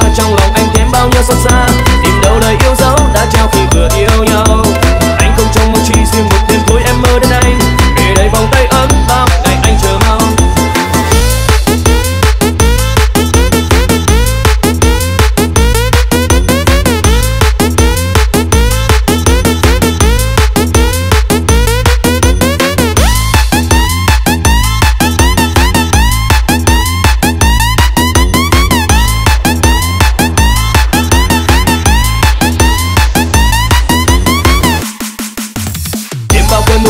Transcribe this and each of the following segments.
qua trong lòng anh thêm bao nhiêu xót xa. Tìm đâu lời yêu dấu đã trao khi vừa yêu nhau. Anh không trông mong chỉ riêng một đêm tối em mơ đến anh. Để đầy vòng tay ấm bao ngày anh chờ mong.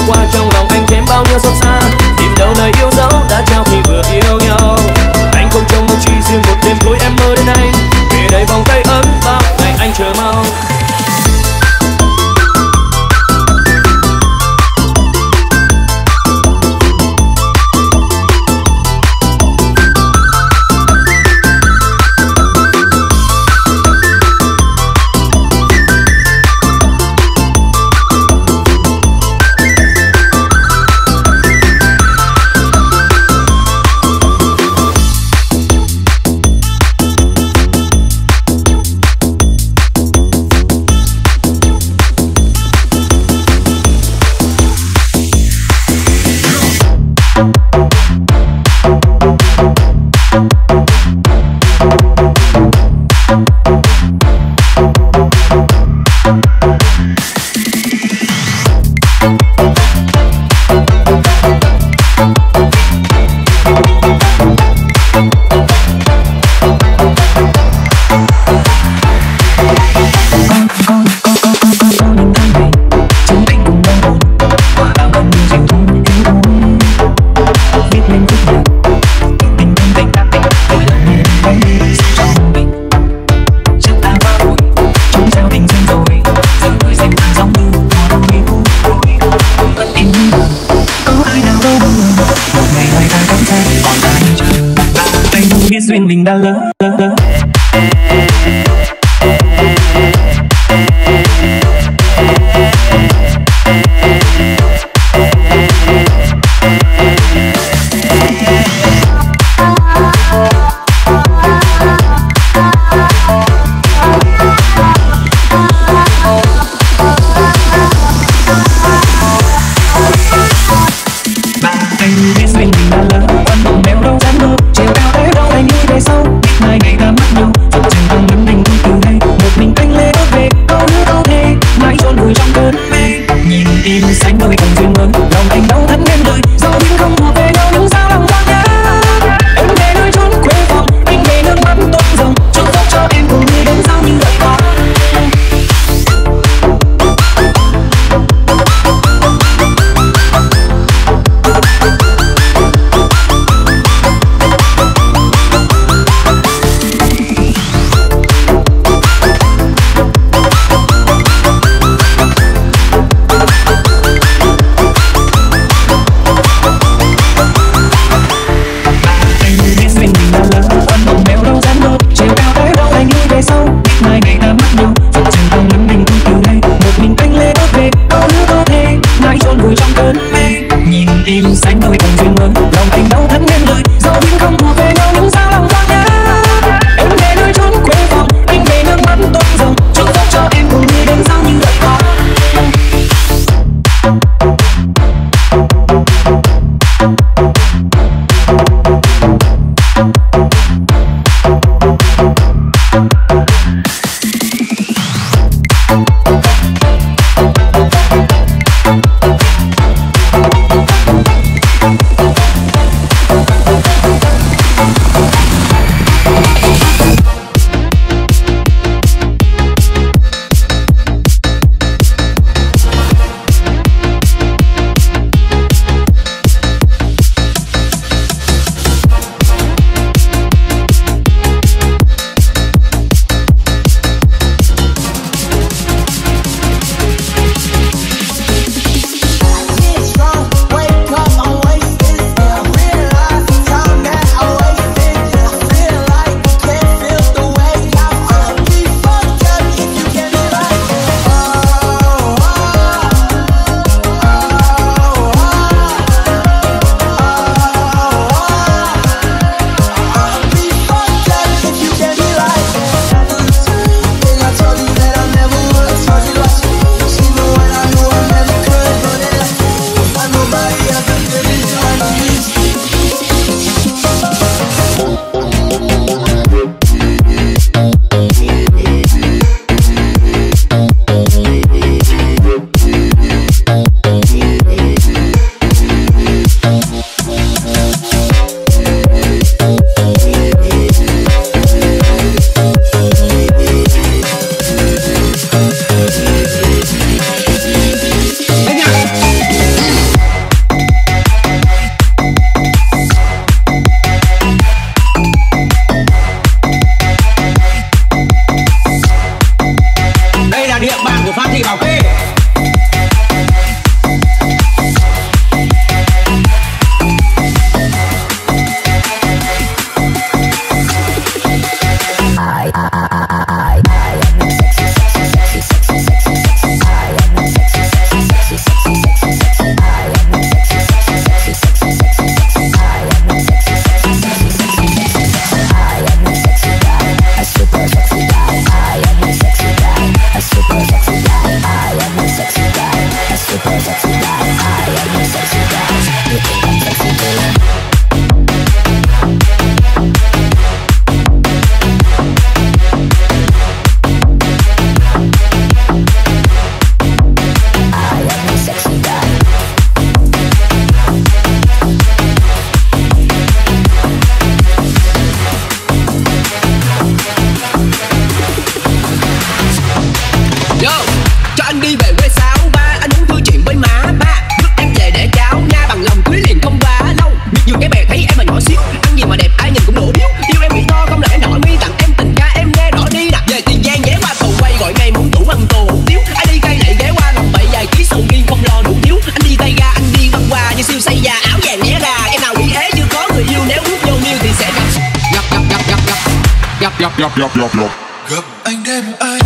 Qua trong lòng anh thêm bao nhiêu xót xa. Tìm đâu lời yêu dấu đã trao khi vừa yêu nhau. Anh không trông mong chỉ riêng một đêm tối em mơ đến anh. Về đây vòng tay ấm bao ngày anh chờ mong. Duyên mình đã lỡ. Ngày đã mất nhau, thật chẳng còn ngắm anh. Yup, yup, yup, yup. Gặp anh đêm anh.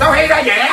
Sao hay ra vậy?